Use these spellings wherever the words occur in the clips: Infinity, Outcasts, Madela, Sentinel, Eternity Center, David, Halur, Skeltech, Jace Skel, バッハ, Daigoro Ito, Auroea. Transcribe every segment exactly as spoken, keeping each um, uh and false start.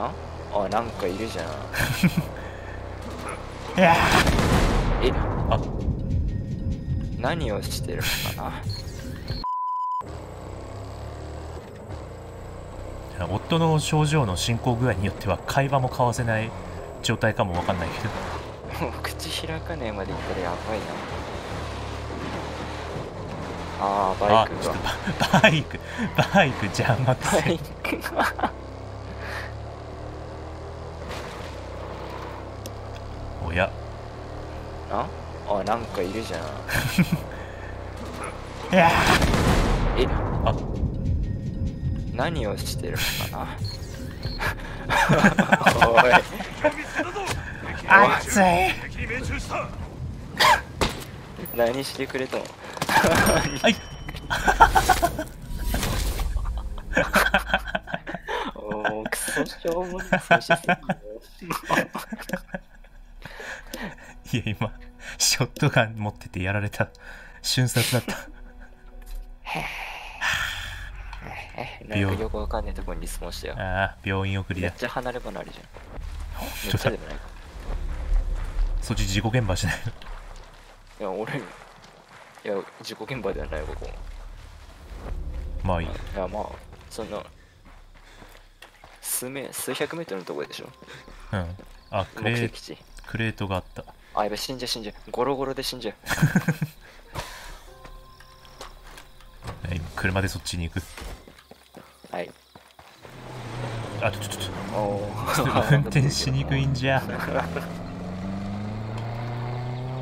ああ、なんかいるじゃん。え、あ、何をしてるのかな。夫の症状の進行具合によっては会話も交わせない状態かもわかんないけど。もう口開かねえまでいったらやばいな。あー、バイクが、あ、バイクバイク邪魔くせ、バイクがおや、ああ、なんかいるじゃん。え、あ、何をしてるのかな。おい、熱い。何してくれたの。はい。おお、くそしょうもない。いや、今ショットガン持っててやられた。瞬殺だった。なんかよくわかんないところにリスポンしたよ。ああ、病院送りだ。めっちゃ離れ離れじゃん。めっちゃでもないか。そっち事故現場じゃない。いや、俺。いや、事故現場ではない、ここ。まあいい。いや、まあ、そんな、数名、数百メートルのところでしょ。うん。あ、クレート、クレートがあった。あ、やばい、死んじゃう、死んじゃう。ゴロゴロで死んじゃう。今、車でそっちに行く。はい。あ、ちょ、ちょ、ちょ、運転しにくいんじゃ。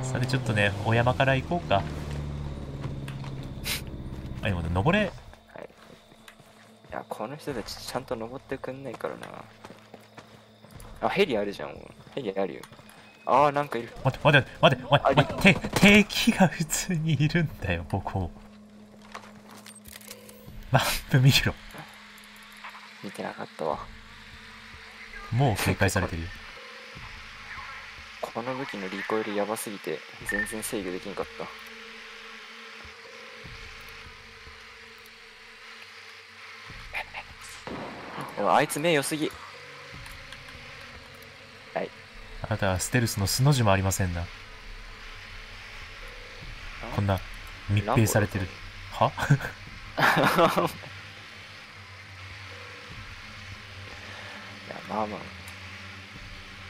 それちょっとね、お山から行こうか。あ、でも登れ、はい、いや、この人たちちゃんと登ってくんないからな。あ、ヘリあるじゃん。ヘリあるよ。ああ、なんかいる。待って待って待って待って待って、敵が普通にいるんだよ、ここ。マップ見ろ。見てなかったわ。もう警戒されてるよ。この武器のリコイルやばすぎて全然制御できんかった。あいつ目良すぎ。はい、あなたはステルスの素の字もありませんな。こんな密閉されてるは。いや、まあまあ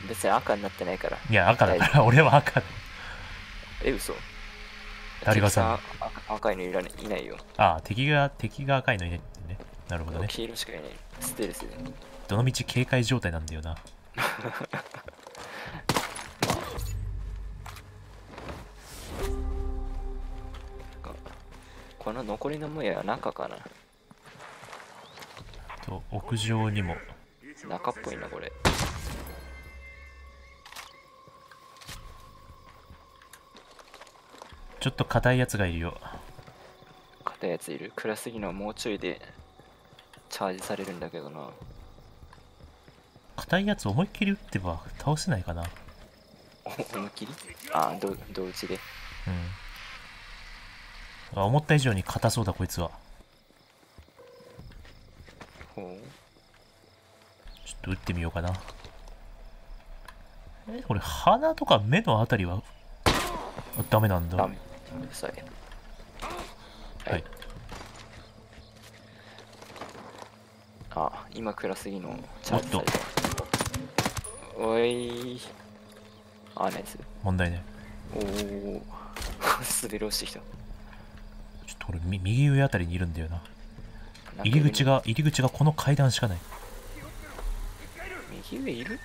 別に赤になってないから。いや、赤だから。俺は赤。え、嘘。誰がさ、赤いのいらない、いないよ。ああ、敵が、敵が赤いのいないってね。なるほどね。黄色しかいない。ステルスで。どのみち警戒状態なんだよな。この残りのもやは中かな。と、屋上にも。中っぽいな、これ。ちょっと硬いやつがいるよ。硬いやついる。暗すぎのはもうちょいでチャージされるんだけどな。硬いやつ思いっきり打ってば倒せないかな。思いっきり、ああ、どどう打ちで。うん。あ、思った以上に硬そうだ、こいつは。ほう。ちょっと打ってみようかな。え、これ鼻とか目のあたりはダメなんだ。ダメ。はい。あ、今暗すぎのチャンスだ。おい。あ、ナイス。問題ね。おお。滑り落ちてきた。ちょっと俺、右上あたりにいるんだよな。入り口が、入り口がこの階段しかない。右上いる？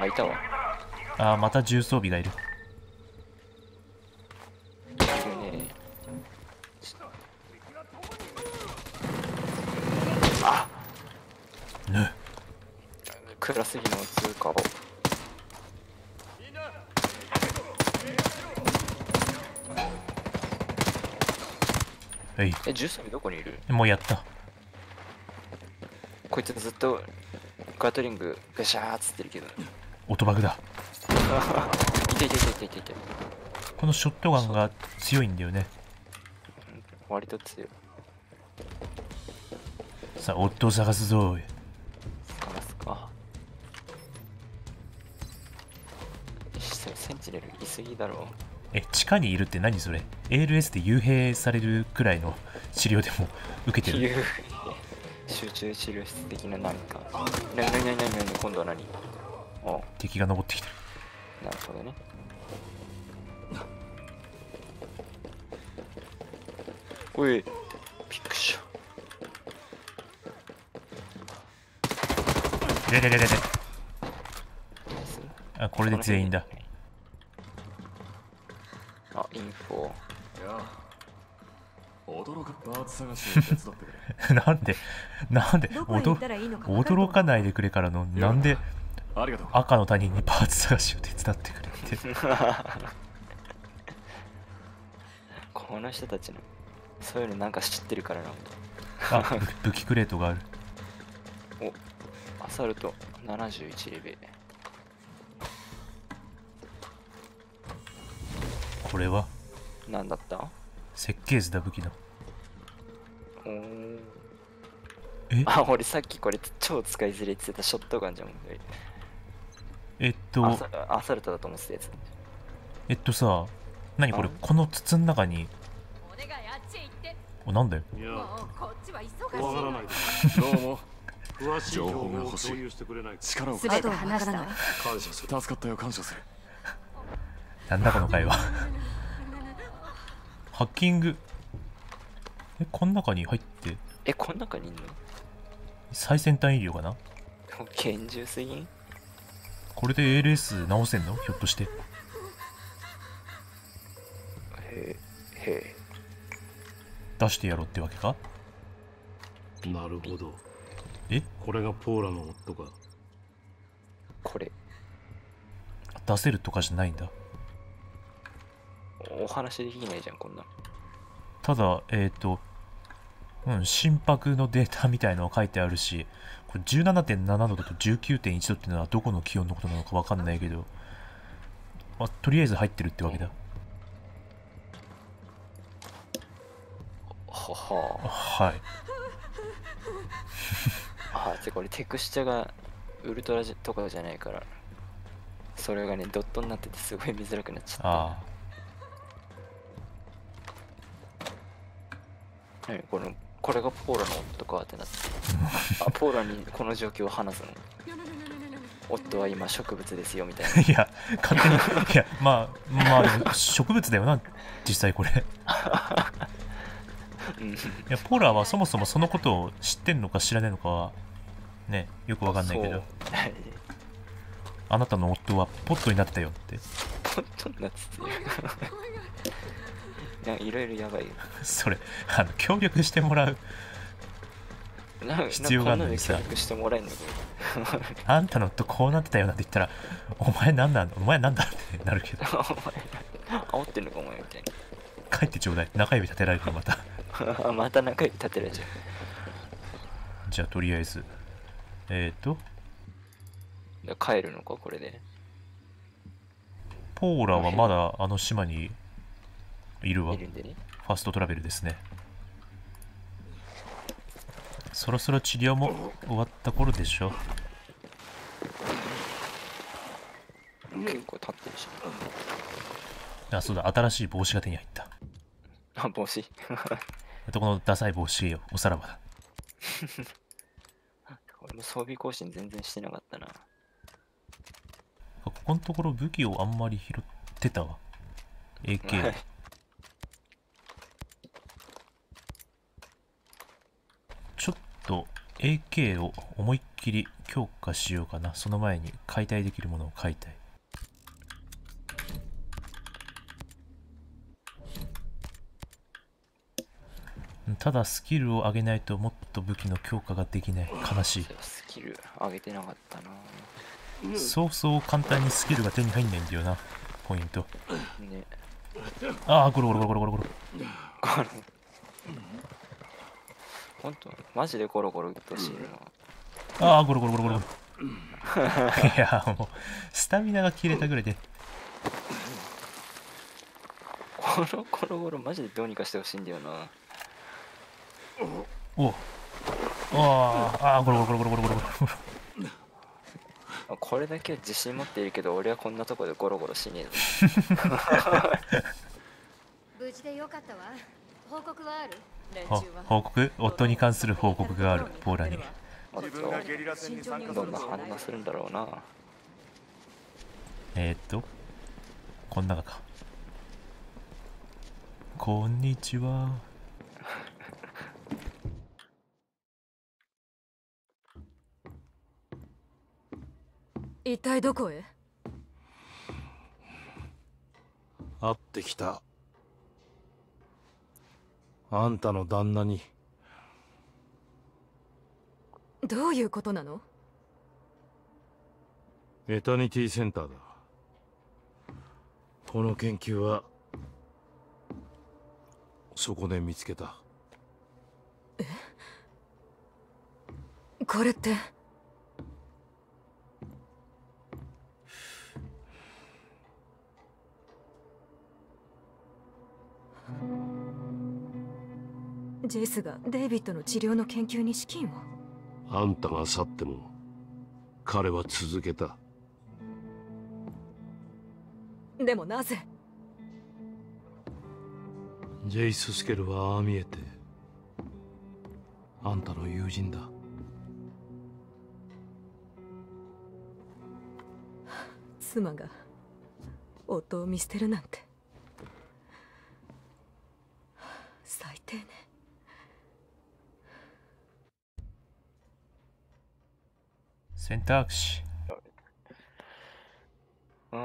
あ、いたわ。ああ、また重装備がいる。暗すぎの通過を。え、重装備どこにいる？もうやった。こいつずっとガトリングガシャーっつってるけど。音バグだ。痛い痛い痛い痛い痛い。このショットガンが強いんだよね。割と強い。さあ、夫を探すぞーい。すぎだろ。え、地下にいるって何それ。 エーエルエス で幽閉されるくらいの治療でも受けてる。集中治療室的な何か。何何何何何今度は何。お敵が登ってきてる。なるほどね。おい、びっくりした。ででででで、あ、これで全員だ。あ、インフォ。なんでなんで驚かないでくれからの、なんで赤の他人にパーツ探しを手伝ってくれってこの人たちのそういうのなんか知ってるからな。あ、武器クレートがある。お、アサルトななじゅういちレベル。これは何だった。設計図だ、武器だ。おー、え、あ、俺さっきこれ超使いずれって言ってたショットガンじゃん。えっとアサ、アサルトだと思ってたやつ。えっとさ、何これ、この筒の中に。お、なんだよ。情報が欲しい。力を貸して。感謝する。助かったよ、感謝する。なんだこの会話ハッキング。え、この中に入って、え、この中にいんの。最先端医療かな。厳重すぎん。これで エーエルエス 直せんの、ひょっとして。へえへえ、出してやろうってわけか。なるほど。え、これがポーラの夫か。これ出せるとかじゃないんだ。お話できないじゃん、こんな。ただ、えっと、うん、心拍のデータみたいのは書いてあるし、これ じゅうななてんななどと じゅうきゅうてんいち 度っていうのはどこの気温のことなのかわかんないけど、まあ、とりあえず入ってるってわけだ。ははあ、はいあ、てか俺テクスチャがウルトラとかじゃないから、それがねドットになっててすごい見づらくなっちゃった。ああ、何これ、これがポーラの夫かってなってあ、ポーラにこの状況を話すの夫は今植物ですよみたいな。いや勝手にいや、まあまあ植物だよな実際これいや、ポーラはそもそもそのことを知ってんのか知らないのかはね、よくわかんないけどあなたの夫はポットになったよって。ポットになってていろいろやばいよそれ、あの協力してもらう必要があるのにさ、あんたの夫こうなってたよなんて言ったらお前なんなんお前なんだってなるけどお前煽ってんのかお前みたいな。帰ってちょうだい、中指立てられるのまたまた中指立てられちゃうじゃあとりあえずえっと帰るのかこれで。ポーラはまだあの島にいるわ。いるんでね、ファストトラベルですね。そろそろ治療も終わった頃でしょ。結構立ってるし。あ、そうだ、新しい帽子が手に入った。あ、帽子このダサい帽子よ、おさらばだ。俺も装備更新全然してなかったな。ここのところ武器をあんまり拾ってたわ。エーケー。エーケー を思いっきり強化しようかな。その前に解体できるものを解体。ただスキルを上げないともっと武器の強化ができない。悲しい。スキル上げてなかったな。そうそう簡単にスキルが手に入んないんだよな、ポイント、ね、ああゴロゴロゴロゴロゴロゴロ本当マジでゴロゴロ鬱陶しいな。ああゴロゴロゴロゴロいやもうスタミナが切れたぐらいでゴロゴロゴロマジでどうにかしてほしいんだよな。おおああゴロゴロゴロゴロゴロゴロゴロこれだけは自信持っているけど、俺はこんなとこでゴロゴロしねえぞ。無事でよかったわ。報告はある。報告、夫に関する報告がある、ポーラに。おっと、どんな反応するんだろうな。えー、っと、こんなか。こんにちは。一体どこへ？会ってきた。あんたの旦那に。どういうことなの？エタニティセンターだ。この研究はそこで見つけた。え？これってジェイスがデイビッドの治療の研究に資金を。あんたが去っても彼は続けた。でもなぜ？ジェイス・スケルはああ見えてあんたの友人だ。妻が夫を見捨てるなんて最低ね。選択肢。う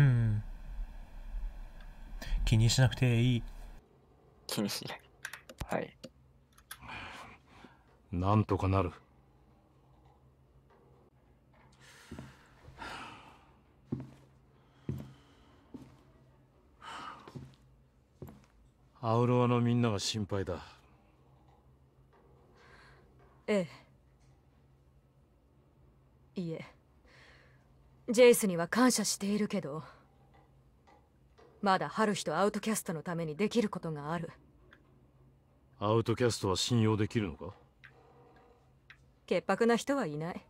ん。気にしなくていい。気にしない。はい。なんとかなる。アウロアのみんなが心配だ。ええ。いえ、ジェイスには感謝しているけど、まだハルヒとアウトキャストのためにできることがある。アウトキャストは信用できるのか？潔白な人はいない。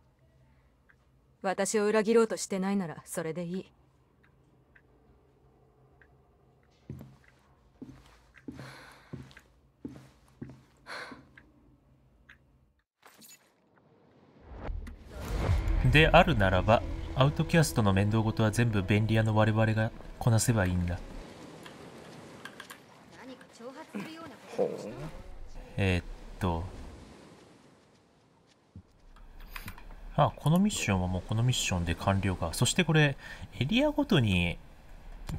私を裏切ろうとしてないならそれでいい。であるならば、アウトキャストの面倒事は全部便利屋の我々がこなせばいいんだ。えー、っとあ、このミッションはもうこのミッションで完了か。そしてこれエリアごとに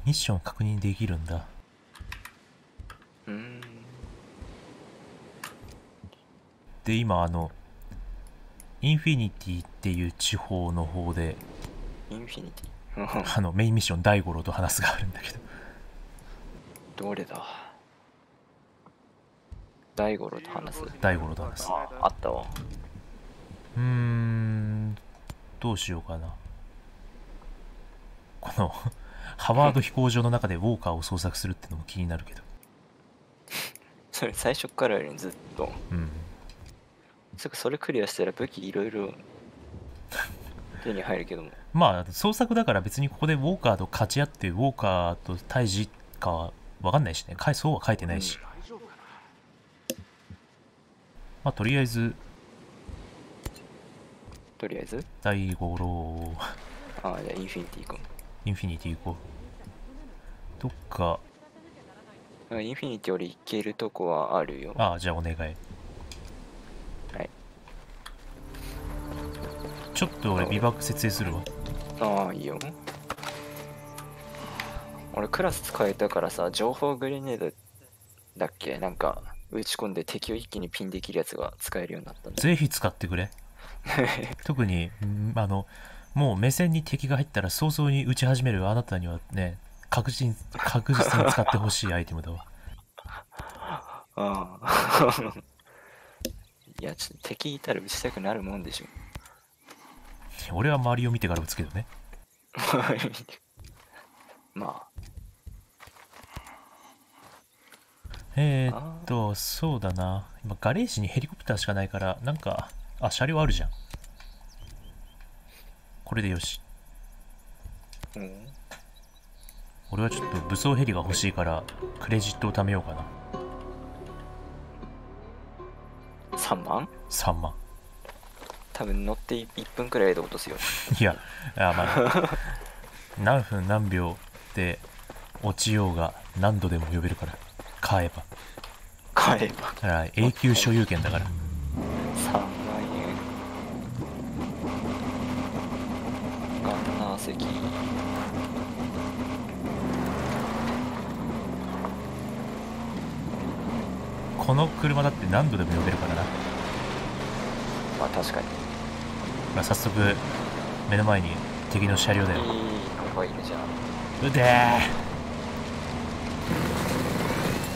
ミッション確認できるんだ。で今あのインフィニティっていう地方の方でインフィニティあのメインミッション大五郎と話すがあるんだけど、どれだ大五郎と話す。大五郎と話す。あ、あったわ。うーん、どうしようかな。このハワード飛行場の中でウォーカーを捜索するってのも気になるけどそれ最初からよりずっと、うん、それクリアしたら武器いろいろ手に入るけどもまあ捜索だから別にここでウォーカーと勝ち合ってウォーカーと対峙か分かんないしね。そうは書いてないし、うん、まあとりあえずとりあえず第五郎ああじゃあインフィニティ行こう。インフィニティ行こう。どっかインフィニティより行けるとこはあるよ。ああじゃあお願い。ちょっと俺ビバック設営するわ。ああいいよ。俺クラス使えたからさ、情報グレネードだっけ、なんか打ち込んで敵を一気にピンできるやつが使えるようになったんで、ぜひ使ってくれ特にあのもう目線に敵が入ったら早々に打ち始めるあなたにはね、確実確実に使ってほしいアイテムだわああいやちょっと敵いたら打ちたくなるもんでしょ。俺は周りを見てから打つけどねまあえー、っとそうだな、今ガレージにヘリコプターしかないから、なんかあ車両あるじゃん。これでよし。うん、俺はちょっと武装ヘリが欲しいからクレジットを貯めようかな。さんまん ?さん 万多分乗っていっぷんくらいで落とすよ。いや、あまあ何分何秒って落ちようが何度でも呼べるから、買えば買えばだから永久所有権だから。さんまんえんガンナー席この車だって何度でも呼べるからな。まあ確かに、まあ、早速目の前に敵の車両だよ。いいのがいるじゃん。うで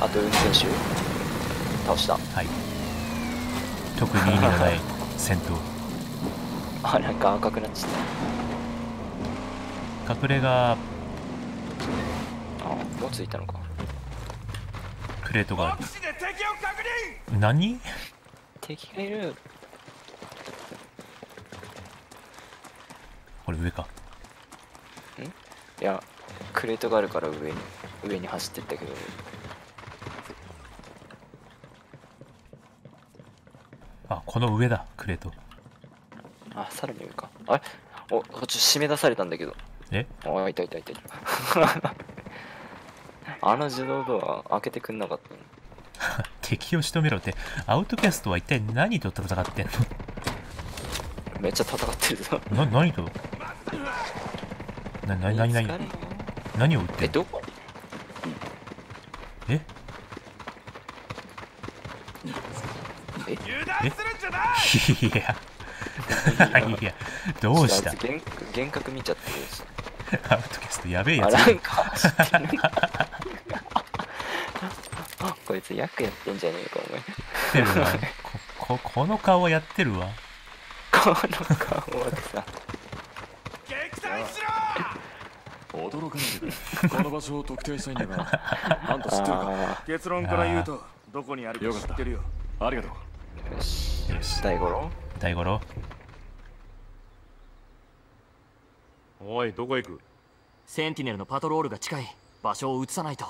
ー、あと運転手倒した。はい、特に意味のない戦闘。あ、なんか赤くなっちゃった。隠れが、あ、もう着いたのか。プレートがある。何？敵がいる。これ上か。ん？いや、クレートがあるから上に上に走ってったけど。あ、この上だ、クレート。あ、さらに上か。あれ？お、こっち締め出されたんだけど。え？あ、いたいたいたいた。あの自動ドア開けてくんなかったの。敵を仕留めろって。アウトキャストは一体何と戦ってんの？めっちゃ戦ってるぞ。な、何と？な、な、な、な、何を撃ってんの？え、どこ？え？え？え？いやいや、どうした？幻覚見ちゃってる。アウトキャストやべえやつ。あ、なんか走ってる。こいつ役やってんじゃねえかお前。やってるわ。こ、こ、この顔やってるわ。この顔はさ。撃退しろ。驚かないで。この場所を特定したいんだが、あんた知ってるか？結論から言うと、どこにあるか知ってるよ。ありがとう。よし。よし。大五郎。大五郎。おい、どこ行く？センティネルのパトロールが近い。場所を移さないと。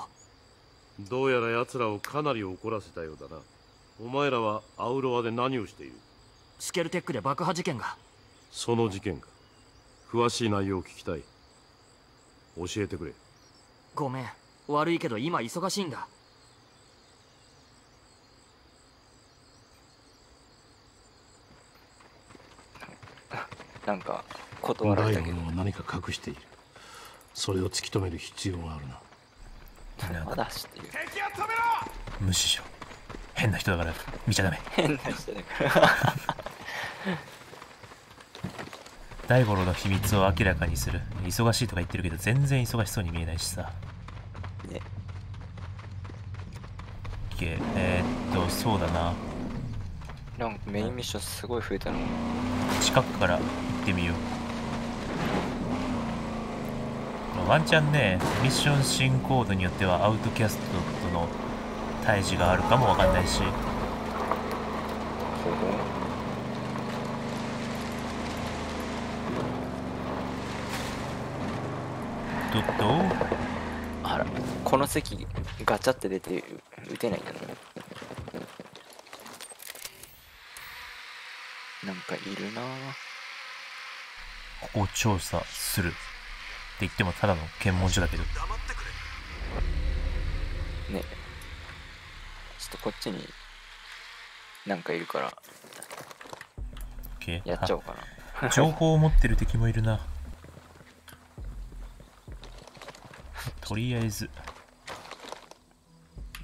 どうやら奴らをかなり怒らせたようだな。お前らはアウロアで何をしている？スケルテックで爆破事件が。その事件か。詳しい内容を聞きたい。教えてくれ。ごめん、悪いけど今忙しいんだ。なんか断られたけど。何か隠している。それを突き止める必要があるな。まだ走ってる。無視しろ。変な人だから見ちゃダメ。変な人だから大五郎の秘密を明らかにする。忙しいとか言ってるけど全然忙しそうに見えないしさ。ねっ、えー、っとそうだな、なんかメインミッションすごい増えたの。近くから行ってみよう。ワンチャンね、ミッション進行度によってはアウトキャストとの対峙があるかもわかんないし。どっとあら、この席ガチャって出て打てないんだね。なんかいるな。ここを調査するって言ってもただの検問所だけどね。ちょっとこっちになんかいるからやっちゃおうかな。情報を持ってる敵もいるな。とりあえず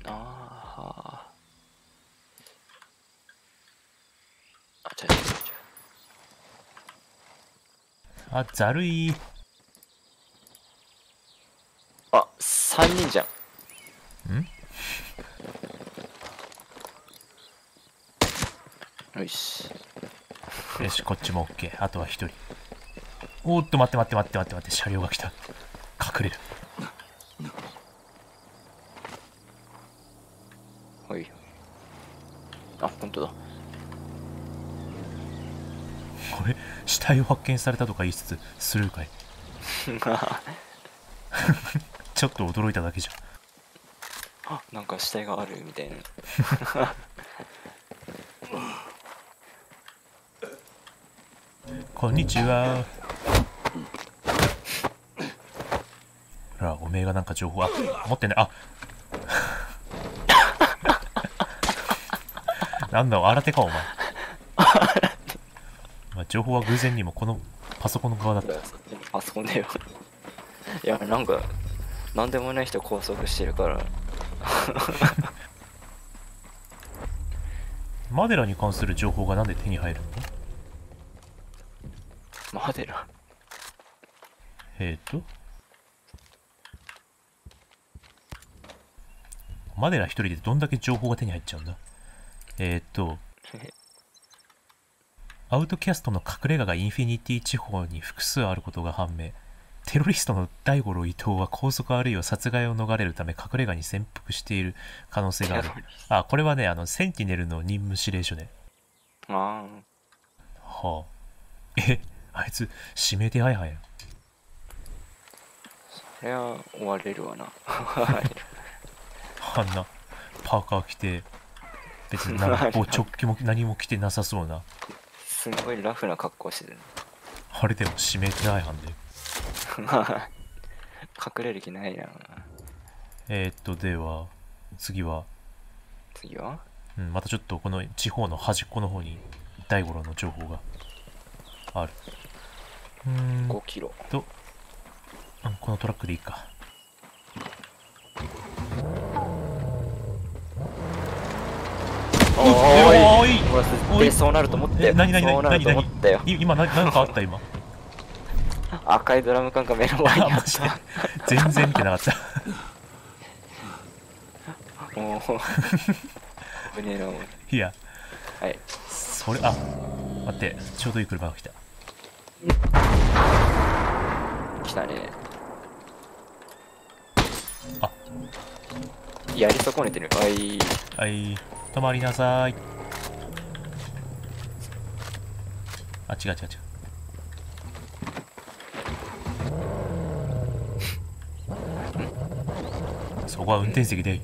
ああちゃちゃちゃちゃあざるい。さんにんじゃん。ん？よしよし、こっちも OK。 あとはひとり。おーっと待って待って待って待って待って、車両が来た。隠れる。はい、あ、本当だ。これ死体を発見されたとか言いつつスルーかいちょっと驚いただけじゃん。あ、なんか死体があるみたいなこんにちは。ほらおめえがなんか情報あ持ってんね。あなんだ新手かお前まあ情報は偶然にもこのパソコンの側だった。パソコンだよいやなんかなんでもない人拘束してるからマデラに関する情報がなんで手に入るの？マデラえっとマデラ一人でどんだけ情報が手に入っちゃうんだ。えっとアウトキャストの隠れ家がインフィニティ地方に複数あることが判明。テロリストの大五郎伊藤は拘束あるいは殺害を逃れるため隠れ家に潜伏している可能性がある。あ、これはね、あのセンティネルの任務指令書ね。ああ。はあ。え、あいつ指名手配犯や。そりゃ追われるわな。あんなパーカー着て別に何も直帰も何も着てなさそうな。すごいラフな格好してる。あれでも指名手配犯で。隠れる気ないやん。えーっとでは次は次は、うん、またちょっとこの地方の端っこの方に大五郎の情報がある。うーんごキロと、うん、このトラックでいいか。おいおい、そうなると思って、何何何何何今何かあった今。赤いドラム缶が目の前にあった。全然見てなかった。もう危ねえな。いや、はい。それあ、待って、ちょうどいい車が来た。来たね。あ、やり損ねてる。はい。はい。止まりなさい。あ、違う違う違う。そこは運転席でいい